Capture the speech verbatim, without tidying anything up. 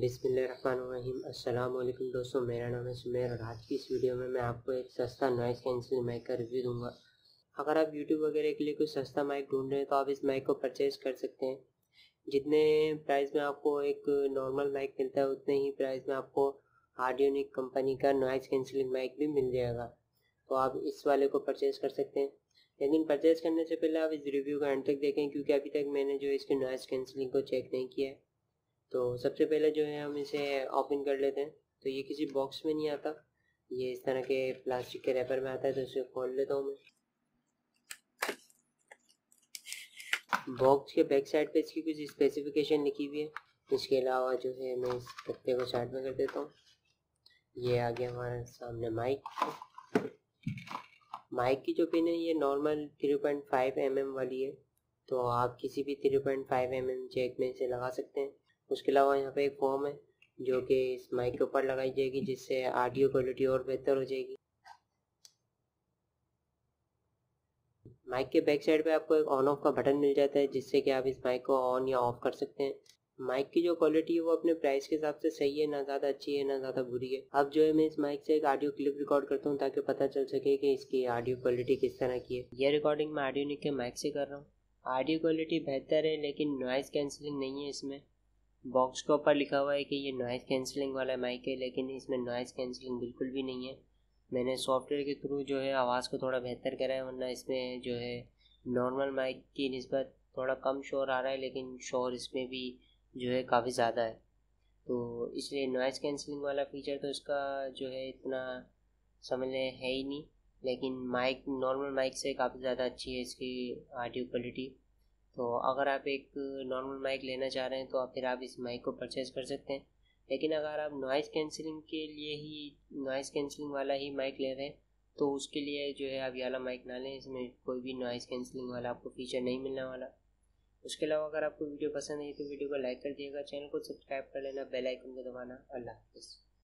बिस्मिल्लाहिर्रहमानिर्रहीम। अस्सलाम वालेकुम दोस्तों, मेरा नाम है सुमेर और आज की इस वीडियो में मैं आपको एक सस्ता नॉइज़ कैंसिल माइक का रिव्यू दूंगा। अगर आप यूट्यूब वगैरह के लिए कोई सस्ता माइक ढूंढ रहे हैं तो आप इस माइक को परचेज़ कर सकते हैं। जितने प्राइस में आपको एक नॉर्मल माइक मिलता है उतने ही प्राइस में आपको ऑडियोनिक कंपनी का नॉइज़ कैंसिलिंग माइक भी मिल जाएगा, तो आप इस वाले को परचेज़ कर सकते हैं। लेकिन परचेज़ करने से पहले आप इस रिव्यू का अंत तक देखें, क्योंकि अभी तक मैंने जो इसकी नॉइज़ कैंसिलिंग को चेक नहीं किया है। तो सबसे पहले जो है हम इसे ओपन कर लेते हैं। तो ये किसी बॉक्स में नहीं आता, ये इस तरह के प्लास्टिक के रैपर में आता है। तो इसे खोल लेता हूँ मैं। बॉक्स के बैक साइड पे इसकी कुछ स्पेसिफिकेशन लिखी हुई है। इसके अलावा जो है मैं इस पत्ते को साइड में कर देता हूँ। ये आ गया हमारे सामने माइक। माइक की जो पिन है ये normal three point five M M वाली है, तो आप किसी भी three point five M M jack में इसे लगा सकते हैं। उसके अलावा यहाँ पे एक फॉर्म है जो कि इस माइक के ऊपर लगाई जाएगी, जिससे ऑडियो क्वालिटी और बेहतर हो जाएगी। माइक के बैक साइड पे आपको एक ऑन ऑफ का बटन मिल जाता है, जिससे कि आप इस माइक को ऑन या ऑफ कर सकते हैं। माइक की जो क्वालिटी है वो अपने प्राइस के हिसाब से सही है, ना ज़्यादा अच्छी है ना ज़्यादा बुरी है। अब जो है मैं इस माइक से एक ऑडियो क्लिप रिकॉर्ड करता हूँ ताकि पता चल सके कि इसकी ऑडियो क्वालिटी किस तरह की है। यह रिकॉर्डिंग मैं ऑडियोनिक के माइक से कर रहा हूँ। ऑडियो क्वालिटी बेहतर है लेकिन नॉइज़ कैंसिलिंग नहीं है। इसमें बॉक्स के ऊपर लिखा हुआ है कि ये नॉइज़ कैंसिलिंग वाला माइक है, लेकिन इसमें नॉइज़ कैंसिलिंग बिल्कुल भी नहीं है। मैंने सॉफ्टवेयर के थ्रू जो है आवाज़ को थोड़ा बेहतर करा है, वरना इसमें जो है नॉर्मल माइक की निस्बत थोड़ा कम शोर आ रहा है, लेकिन शोर इसमें भी जो है काफ़ी ज़्यादा है। तो इसलिए नॉइज़ कैंसिलिंग वाला फ़ीचर तो इसका जो है इतना समझ लें है ही नहीं, लेकिन माइक नॉर्मल माइक से काफ़ी ज़्यादा अच्छी है इसकी ऑडियो क्वालिटी। तो अगर आप एक नॉर्मल माइक लेना चाह रहे हैं तो फिर आप इस माइक को परचेज़ कर सकते हैं। लेकिन अगर आप नॉइज़ कैंसिलिंग के लिए ही नॉइज़ कैंसिलिंग वाला ही माइक ले रहे हैं तो उसके लिए जो है आप ये वाला माइक ना लें। इसमें कोई भी नॉइज़ कैंसिलिंग वाला आपको फीचर नहीं मिलने वाला। उसके अलावा अगर आपको वीडियो पसंद आई तो वीडियो को लाइक कर दिएगा, चैनल को सब्सक्राइब कर लेना, बेल आइकन को दबाना। अल्लाह हाफिज़।